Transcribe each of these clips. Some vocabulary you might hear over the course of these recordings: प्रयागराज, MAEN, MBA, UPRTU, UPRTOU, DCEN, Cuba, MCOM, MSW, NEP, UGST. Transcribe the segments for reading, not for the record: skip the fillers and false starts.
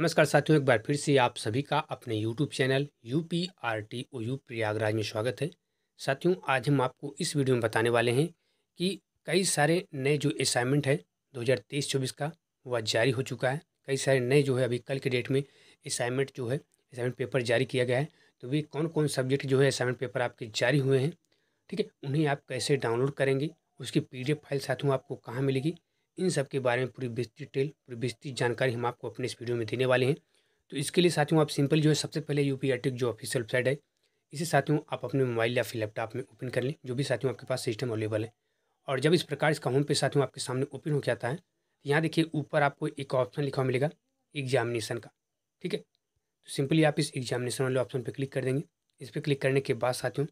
नमस्कार साथियों, एक बार फिर से आप सभी का अपने यूट्यूब चैनल UPRTOU प्रयागराज में स्वागत है। साथियों, आज हम आपको इस वीडियो में बताने वाले हैं कि कई सारे नए जो असाइनमेंट है 2023-24 का वह जारी हो चुका है। कई सारे नए जो है अभी कल के डेट में असाइनमेंट जो है असाइनमेंट पेपर जारी किया गया है। तो वे कौन कौन सब्जेक्ट जो है असाइनमेंट पेपर आपके जारी हुए हैं, ठीक है, उन्हें आप कैसे डाउनलोड करेंगे, उसकी PDF फाइल साथियों आपको कहाँ मिलेगी, इन सब के बारे में पूरी विस्तृत जानकारी हम आपको अपने इस वीडियो में देने वाले हैं। तो इसके लिए साथियों आप सिंपल जो है सबसे पहले UPRTOU जो ऑफिशियल वेबसाइट है इसे साथियों आप अपने मोबाइल या फिर लैपटॉप में ओपन कर लें, जो भी साथियों आपके पास सिस्टम अवेलेबल है। और जब इस प्रकार इसका होम पेज साथियों आपके सामने ओपन हो जाता है, यहाँ देखिए ऊपर आपको एक ऑप्शन लिखा मिलेगा एग्जामिनेशन का, ठीक है। तो सिंपली आप इस एग्जामिनेशन वाले ऑप्शन पर क्लिक कर देंगे। इस पर क्लिक करने के बाद साथियों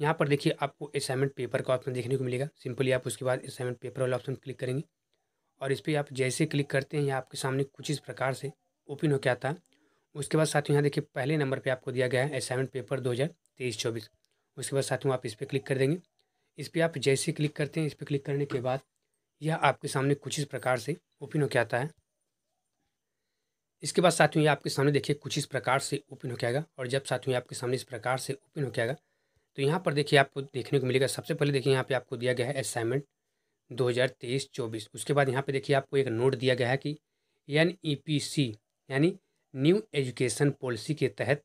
यहाँ पर देखिए आपको असाइनमेंट पेपर का ऑप्शन देखने को मिलेगा। सिंपली आप उसके बाद असाइनमेंट पेपर वाला ऑप्शन क्लिक करेंगे और इस पर आप जैसे क्लिक करते हैं यहाँ आपके सामने कुछ इस प्रकार से ओपन होकर आता है। उसके बाद साथियों यहाँ देखिए पहले नंबर पे आपको दिया गया है असाइनमेंट पेपर 2023-24। उसके बाद साथियों आप इस पर क्लिक कर देंगे। इस पर आप जैसे क्लिक करते हैं, इस पर क्लिक करने के बाद यह आपके सामने कुछ इस प्रकार से ओपन होकर आता है। इसके बाद साथियों ये आपके सामने देखिए कुछ इस प्रकार से ओपन होकर आएगा। और जब साथियों आपके सामने इस प्रकार से ओपन होकर आएगा तो यहाँ पर देखिए आपको देखने को मिलेगा, सबसे पहले देखिए यहाँ पे आपको दिया गया है असाइनमेंट 2023-24। उसके बाद यहाँ पे देखिए आपको एक नोट दिया गया है कि NEP यानी न्यू एजुकेशन पॉलिसी के तहत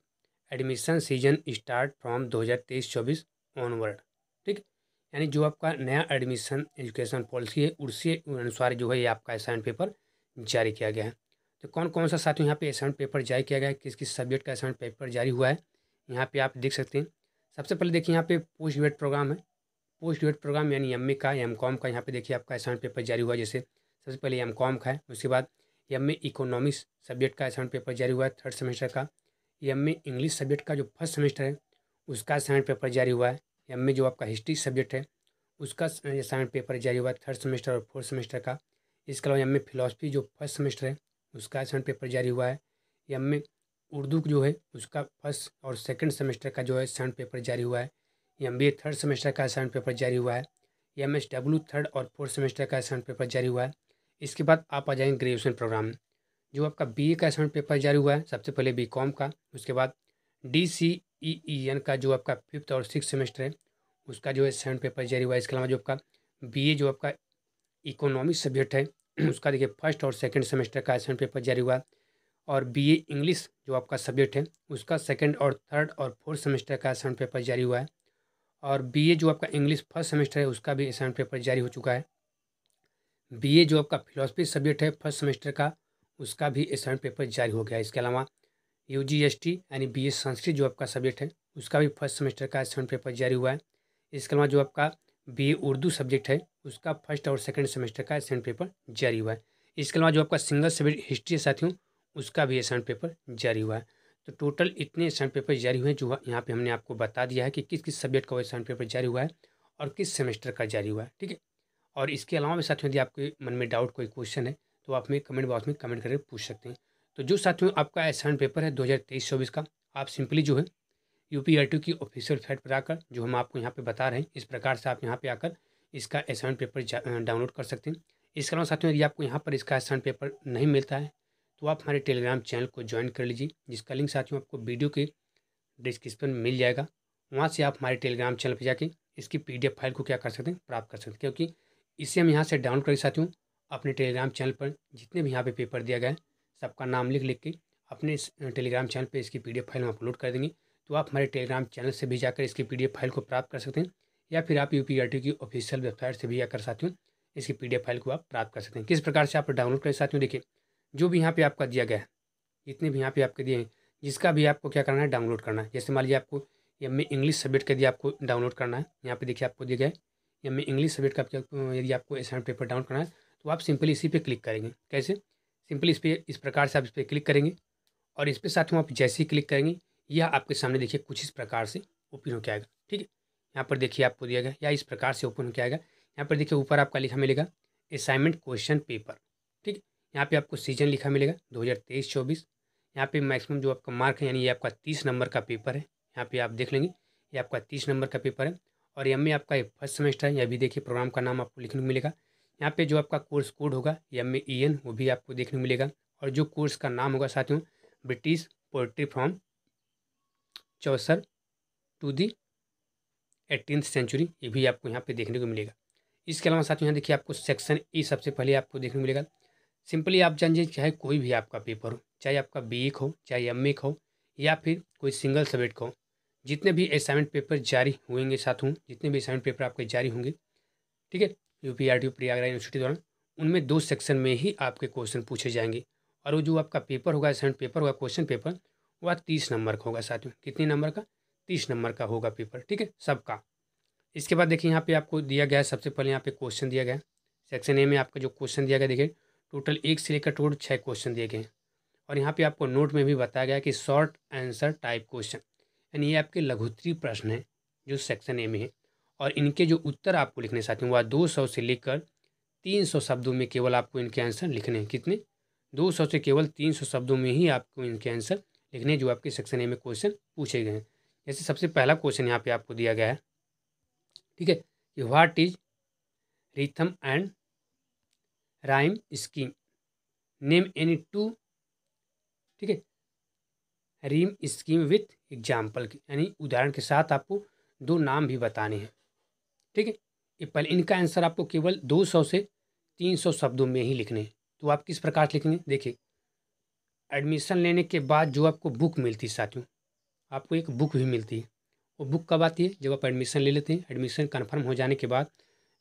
admission season start from 2023-24 onward, ठीक, यानी जो आपका नया एडमिशन एजुकेशन पॉलिसी है उसके अनुसार जो है ये आपका असाइनमेंट पेपर जारी किया गया है। तो कौन कौन सा साथियों यहाँ पर असाइनमेंट पेपर जारी किया गया है, किस किस सब्जेक्ट का असाइनमेंट पेपर जारी हुआ है, यहाँ पर आप देख सकते हैं। सबसे पहले देखिए यहाँ पे पोस्ट ग्रेजुएट प्रोग्राम है। पोस्ट ग्रेजुएट प्रोग्राम यानी MA का MCOM का यहाँ पे देखिए आपका असाइनमेंट पेपर जारी हुआ है। जैसे सबसे पहले MCOM का है, उसके बाद MA इकोनॉमिक्स सब्जेक्ट का असाइनमेंट पेपर जारी हुआ है थर्ड सेमेस्टर का। MA इंग्लिश सब्जेक्ट का जो फर्स्ट सेमेस्टर है उसका असाइनमेंट पेपर जारी हुआ है। MA जो आपका हिस्ट्री सब्जेक्ट है उसका असाइनमेंट पेपर जारी हुआ है थर्ड सेमेस्टर और फोर्थ सेमेस्टर का। इसके अलावा MA फिलॉसफी जो फर्स्ट सेमेस्टर है उसका असाइनमेंट पेपर जारी हुआ है। MA उर्दू जो है उसका फर्स्ट और सेकंड सेमेस्टर का जो है असाइनमेंट पेपर जारी हुआ है। MBA थर्ड सेमेस्टर का असाइनमेंट पेपर जारी हुआ है। MSW थर्ड और फोर्थ सेमेस्टर का असाइनमेंट पेपर जारी हुआ है। इसके बाद आप आ जाएंगे ग्रेजुएशन प्रोग्राम, जो आपका BA का असाइनमेंट पेपर जारी हुआ है। सबसे पहले BCom का, उसके बाद DCEN का जो आपका फिफ्थ और सिक्स सेमेस्टर है उसका जो है असाइनमेंट पेपर जारी हुआ है। इसके अलावा जो आपका BA जो आपका इकोनॉमिक्स सब्जेक्ट है उसका देखिए फर्स्ट और सेकेंड सेमेस्टर का असाइनमेंट पेपर जारी हुआ है। और BA इंग्लिश जो आपका सब्जेक्ट है उसका सेकंड और थर्ड और फोर्थ सेमेस्टर का असाइनमेंट पेपर जारी हुआ है। और BA जो आपका इंग्लिश फर्स्ट सेमेस्टर है उसका भी असाइनमेंट पेपर जारी हो चुका है। BA जो आपका फिलॉसफी सब्जेक्ट है फर्स्ट सेमेस्टर का उसका भी असाइनमेंट पेपर जारी हो गया। इसके अलावा UGST यानी BA संस्कृत जो आपका सब्जेक्ट है उसका भी फर्स्ट सेमेस्टर का असाइनमेंट पेपर जारी हुआ है। इसके अलावा जो आपका BA उर्दू सब्जेक्ट है उसका फर्स्ट और सेकेंड सेमेस्टर का असाइनमेंट पेपर जारी हुआ है। इसके अलावा जो आपका सिंगल सब्जेक्ट हिस्ट्री है साथियों उसका भी असाइनमेंट पेपर जारी हुआ है। तो टोटल इतने असाइनमेंट पेपर जारी हुए हैं जो यहाँ पे हमने आपको बता दिया है कि किस किस सब्जेक्ट का असाइनमेंट पेपर जारी हुआ है और किस सेमेस्टर का जारी हुआ है, ठीक है। और इसके अलावा भी साथियों यदि आपके मन में डाउट कोई क्वेश्चन है तो आप हमें कमेंट बॉक्स में कमेंट करके पूछ सकते हैं। तो जो साथियों आपका असाइनमेंट पेपर है 2023-24 का, आप सिंपली जो है UPRTOU की ऑफिशियल वेबसाइट पर आकर जो हम आपको यहाँ पर बता रहे हैं इस प्रकार से आप यहाँ पर आकर इसका असाइनमेंट पेपर डाउनलोड कर सकते हैं। इसके अलावा साथियों यदि आपको यहाँ पर इसका असाइनमेंट पेपर नहीं मिलता है तो आप हमारे टेलीग्राम चैनल को ज्वाइन कर लीजिए, जिसका लिंक साथियों आपको वीडियो के डिस्क्रिप्शन में मिल जाएगा। वहाँ से आप हमारे टेलीग्राम चैनल पर जाके इसकी PDF फाइल को क्या कर सकते हैं, प्राप्त कर सकते हैं, क्योंकि इसे हम यहाँ से डाउनलोड करके साथियों अपने टेलीग्राम चैनल पर जितने भी यहाँ पे पेपर दिया गया है सबका नाम लिख लिख के अपने टेलीग्राम चैनल पर इसकी PDF फाइल हम अपलोड कर देंगे। तो आप हमारे टेलीग्राम चैनल से भी जाकर इसकी PDF फाइल को प्राप्त कर सकते हैं, या फिर आप UPRTOU की ऑफिशियल वेबसाइट से भी जाकर साथियों इसकी PDF फाइल को आप प्राप्त कर सकते हैं। किस प्रकार से आप डाउनलोड करें साथियों, देखिए जो भी यहाँ पे आपका दिया गया है, जितने भी यहाँ पे आपके दिए हैं जिसका भी आपको क्या करना है डाउनलोड करना है। जैसे मान लीजिए आपको MA इंग्लिश सब्जेक्ट का यदि आपको डाउनलोड करना है, यहाँ पे देखिए आपको दिया गया है MA इंग्लिश सब्जेक्ट का यदि आपको असाइनमेंट पेपर डाउनलोड करना है तो आप सिंपली इसी पे क्लिक करेंगे। कैसे, सिंपली इस प्रकार से आप इस पर क्लिक करेंगे और इस पर साथियों आप जैसे ही क्लिक करेंगे यह आपके सामने देखिए कुछ इस प्रकार से ओपन होकर आएगा, ठीक है। यहाँ पर देखिए आपको दिया गया या इस प्रकार से ओपन होकर आएगा। यहाँ पर देखिए ऊपर आपका लिखा मिलेगा असाइनमेंट क्वेश्चन पेपर, ठीक है। यहाँ पे आपको सीजन लिखा मिलेगा 2023-24। यहाँ पे मैक्सिमम जो आपका मार्क है यानी ये आपका 30 नंबर का पेपर है, यहाँ पे आप देख लेंगे ये आपका 30 नंबर का पेपर है। और MA आपका ये फर्स्ट सेमेस्टर है, यह भी देखिए प्रोग्राम का नाम आपको लिखने को मिलेगा। यहाँ पे जो आपका कोर्स कोड होगा MAEN वो भी आपको देखने को मिलेगा। और जो कोर्स का नाम होगा साथियों British poetry from 64 to the 18th century, ये भी आपको यहाँ पे देखने को मिलेगा। इसके अलावा साथियों यहाँ देखिए आपको सेक्शन ए सबसे पहले आपको देखने को मिलेगा। सिंपली आप जानिए चाहे कोई भी आपका पेपर हो, चाहे आपका BE हो, चाहे MA हो या फिर कोई सिंगल सब्जेक्ट हो, जितने भी असाइनमेंट पेपर जारी होंगे साथियों, जितने भी असाइनमेंट पेपर आपके जारी होंगे, ठीक है, UPRTU प्रयागराज यूनिवर्सिटी द्वारा, उनमें 2 सेक्शन में ही आपके क्वेश्चन पूछे जाएंगे। और वो जो आपका पेपर होगा, असाइनमेंट पेपर होगा, क्वेश्चन पेपर, वह 30 नंबर का होगा साथियों। कितने नंबर का? 30 नंबर का होगा पेपर, ठीक है, सबका। इसके बाद देखिए यहाँ पे आपको दिया गया है, सबसे पहले यहाँ पे क्वेश्चन दिया गया है सेक्शन ए में। आपका जो क्वेश्चन दिया गया देखिए टोटल 1 से लेकर टोटल 6 क्वेश्चन दिए गए हैं। और यहाँ पे आपको नोट में भी बताया गया कि शॉर्ट आंसर टाइप क्वेश्चन, यानी ये आपके लघुत्तरी प्रश्न हैं जो सेक्शन ए में है। और इनके जो उत्तर आपको लिखने साथियों वह 200 से लेकर 300 शब्दों में केवल आपको इनके आंसर लिखने हैं। कितने? 200 से केवल 300 शब्दों में ही आपको इनके आंसर लिखने, जो आपके सेक्शन ए में क्वेश्चन पूछे गए हैं। जैसे सबसे पहला क्वेश्चन यहाँ पे आपको दिया गया है, ठीक है, कि what is rhythm and rhyme scheme, name any two, ठीक है, रीम स्कीम विथ एग्जाम्पल, यानी उदाहरण के साथ आपको 2 नाम भी बताने हैं, ठीक है। ये पहले इनका आंसर आपको केवल 200 से 300 शब्दों में ही लिखने हैं। तो आप किस प्रकार लिखेंगे? देखिए एडमिशन लेने के बाद जो आपको बुक मिलती है साथियों, आपको एक बुक भी मिलती है। वो बुक कब आती है? जब आप एडमिशन ले लेते हैं। एडमिशन कन्फर्म हो जाने के बाद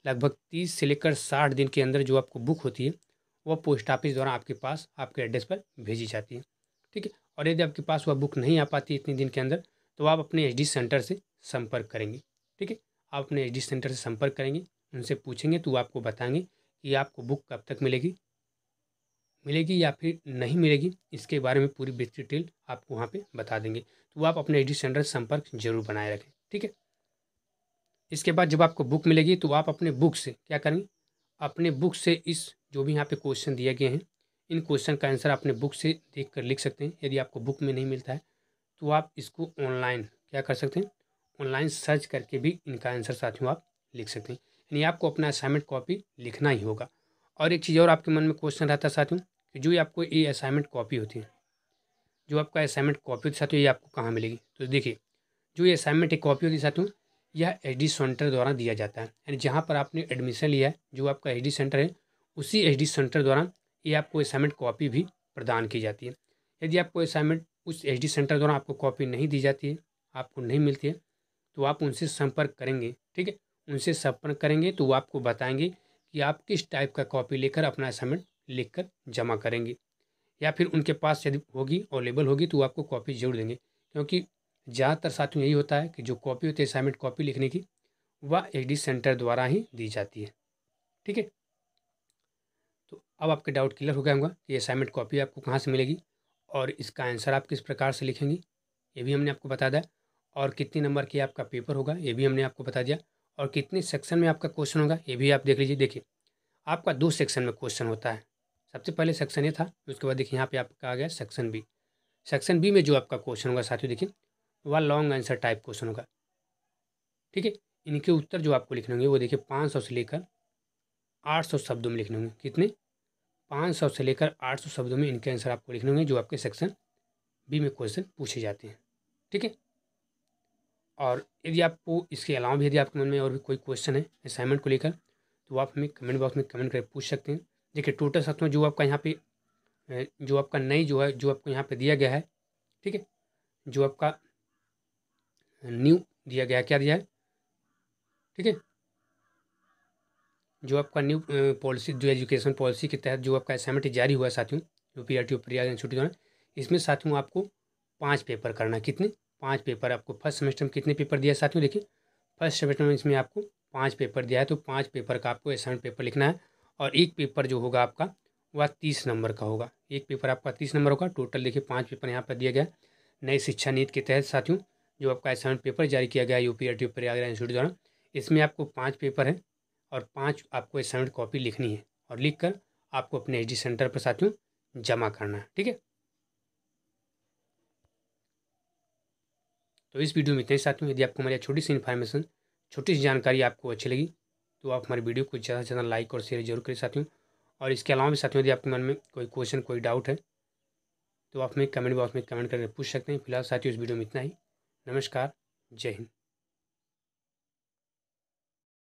लगभग 30 से लेकर 60 दिन के अंदर जो आपको बुक होती है वह पोस्ट ऑफिस द्वारा आपके पास आपके एड्रेस पर भेजी जाती है, ठीक है। और यदि आपके पास वह बुक नहीं आ पाती इतने दिन के अंदर, तो आप अपने एचडी सेंटर से संपर्क करेंगे, ठीक है। आप अपने एचडी सेंटर से संपर्क करेंगे, उनसे पूछेंगे तो आपको बताएंगे कि आपको बुक कब तक मिलेगी या फिर नहीं मिलेगी, इसके बारे में पूरी डिटेल आपको वहाँ पे बता देंगे। तो आप अपने एचडी सेंटर से संपर्क जरूर बनाए रखें, ठीक है। इसके बाद जब आपको बुक मिलेगी तो आप अपने बुक से क्या करेंगे? अपने बुक से इस जो भी यहाँ पे क्वेश्चन दिए गए हैं, इन क्वेश्चन का आंसर अपने बुक से देख कर लिख सकते हैं। यदि आपको बुक में नहीं मिलता है तो आप इसको ऑनलाइन क्या कर सकते हैं? ऑनलाइन सर्च करके भी इनका आंसर साथियों आप लिख सकते हैं। यानी आपको अपना असाइनमेंट कॉपी लिखना ही होगा। और एक चीज़ और आपके मन में क्वेश्चन रहता है साथियों कि जो ये आपको ये असाइनमेंट कॉपी होती है, जो आपका असाइनमेंट कॉपी होती है साथियों, ये आपको कहाँ मिलेगी? तो देखिए जो ये असाइनमेंट एक कॉपी होती है साथियों, यह एचडी सेंटर द्वारा दिया जाता है। यानी जहाँ पर आपने एडमिशन लिया है, जो आपका एचडी सेंटर है, उसी एचडी सेंटर द्वारा ये आपको असाइनमेंट कॉपी भी प्रदान की जाती है। यदि आपको असाइनमेंट उस एचडी सेंटर द्वारा आपको कॉपी नहीं दी जाती है, आपको नहीं मिलती है, तो आप उनसे संपर्क करेंगे, ठीक है। उनसे संपर्क करेंगे तो वो आपको बताएंगे कि आप किस टाइप का कॉपी लेकर अपना असाइनमेंट लिखकर जमा करेंगे, या फिर उनके पास यदि होगी, अवेलेबल होगी, तो आपको कॉपी जरूर देंगे। क्योंकि ज़्यादातर साथियों यही होता है कि जो कॉपी होती है असाइनमेंट कॉपी लिखने की, वह एचडी सेंटर द्वारा ही दी जाती है, ठीक है। तो अब आपके डाउट क्लियर हो गया होगा कि असाइनमेंट कॉपी आपको कहाँ से मिलेगी और इसका आंसर आप किस प्रकार से लिखेंगे, ये भी हमने आपको बता दिया। और कितने नंबर की आपका पेपर होगा, ये भी हमने आपको बता दिया। और कितने सेक्शन में आपका क्वेश्चन होगा, ये भी आप देख लीजिए। देखिए आपका 2 सेक्शन में क्वेश्चन होता है। सबसे पहले सेक्शन ए था, उसके बाद देखिए यहाँ पे आपका आ गया सेक्शन बी। सेक्शन बी में जो आपका क्वेश्चन होगा साथियों, देखिए वह लॉन्ग आंसर टाइप क्वेश्चन होगा, ठीक है। इनके उत्तर जो आपको लिखने होंगे वो देखिए 500 से लेकर 800 शब्दों में लिखने होंगे। कितने? 500 से लेकर 800 शब्दों में इनके आंसर आपको लिखने होंगे, जो आपके सेक्शन बी में क्वेश्चन पूछे जाते हैं, ठीक है। और यदि आपको इसके अलावा भी यदि आपके मन में और भी कोई क्वेश्चन है असाइनमेंट को लेकर, तो आप हमें कमेंट बॉक्स में कमेंट करके पूछ सकते हैं। देखिए टोटल साथियों जो आपका यहाँ पे जो आपका नई जो है, जो आपको यहाँ पे दिया गया है, ठीक है, जो आपका न्यू दिया गया है, क्या दिया है, ठीक है, जो आपका न्यू पॉलिसी, जो एजुकेशन पॉलिसी के तहत जो आपका असाइनमेंट जारी हुआ है साथियों UPRTU प्रयागराज यूनिवर्सिटी द्वारा, इसमें साथियों आपको 5 पेपर करना है। कितने? 5 पेपर। आपको फर्स्ट सेमेस्टर में कितने पेपर दिया है साथियों? देखिए फर्स्ट सेमेस्टर में इसमें आपको 5 पेपर दिया है, तो 5 पेपर का आपको असाइनमेंट पेपर लिखना है। और एक पेपर जो होगा आपका वह 30 नंबर का होगा। एक पेपर आपका 30 नंबर होगा। टोटल देखिए 5 पेपर यहाँ पर दिया गया। नई शिक्षा नीति के तहत साथियों जो आपका असाइनमेंट पेपर जारी किया गया UPRTU प्रयागराज यूनिवर्सिटी द्वारा, इसमें आपको 5 पेपर हैं और 5 आपको असाइनमेंट कॉपी लिखनी है और लिखकर आपको अपने एचडी सेंटर पर साथियों जमा करना है, ठीक है। तो इस वीडियो में इतने साथियों। यदि आपको हमारी छोटी सी इन्फॉर्मेशन, छोटी सी जानकारी आपको अच्छी लगी, तो आप हमारी वीडियो को ज़्यादा से ज़्यादा लाइक और शेयर जरूर करें साथियों। और इसके अलावा भी साथियों यदि आपके मन में कोई क्वेश्चन कोई डाउट है तो आप हमें कमेंट बॉक्स में कमेंट करके पूछ सकते हैं। फिलहाल साथियों इस वीडियो में इतना ही। नमस्कार, जय हिंद।